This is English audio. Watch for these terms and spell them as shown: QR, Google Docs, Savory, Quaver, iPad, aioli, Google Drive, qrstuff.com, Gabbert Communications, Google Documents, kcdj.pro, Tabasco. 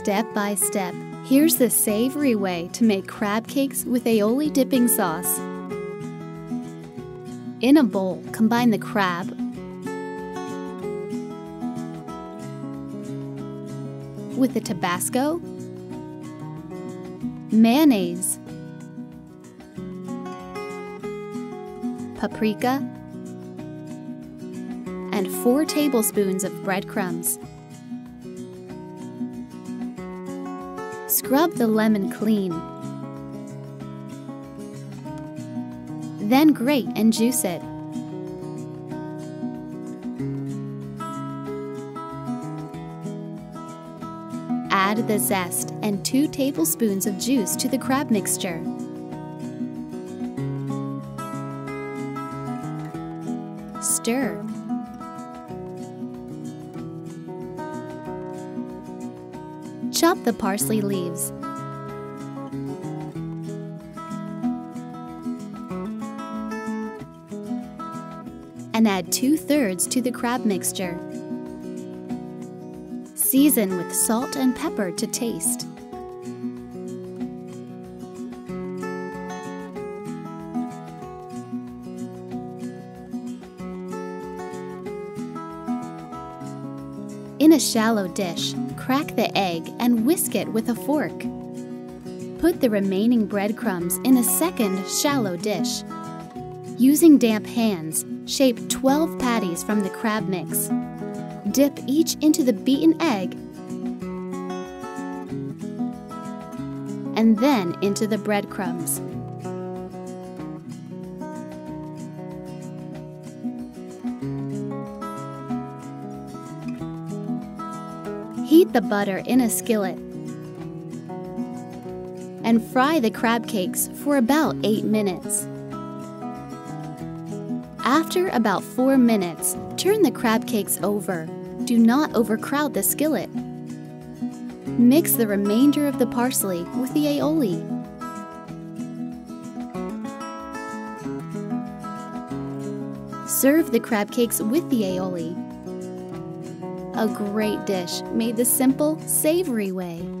step by step. Here's the savory way to make crab cakes with aioli dipping sauce. In a bowl, combine the crab, with the Tabasco, mayonnaise, paprika, and 4 tablespoons of breadcrumbs. Scrub the lemon clean, then grate and juice it. Add the zest and 2 tablespoons of juice to the crab mixture. Stir. Chop the parsley leaves. And add 2/3 to the crab mixture. Season with salt and pepper to taste. In a shallow dish, crack the egg and whisk it with a fork. Put the remaining breadcrumbs in a second shallow dish. Using damp hands, shape 12 patties from the crab mix. Dip each into the beaten egg and then into the breadcrumbs. Heat the butter in a skillet and fry the crab cakes for about 8 minutes. After about 4 minutes, turn the crab cakes over. Do not overcrowd the skillet. Mix the remainder of the parsley with the aioli. Serve the crab cakes with the aioli. A great dish made the simple, savory way.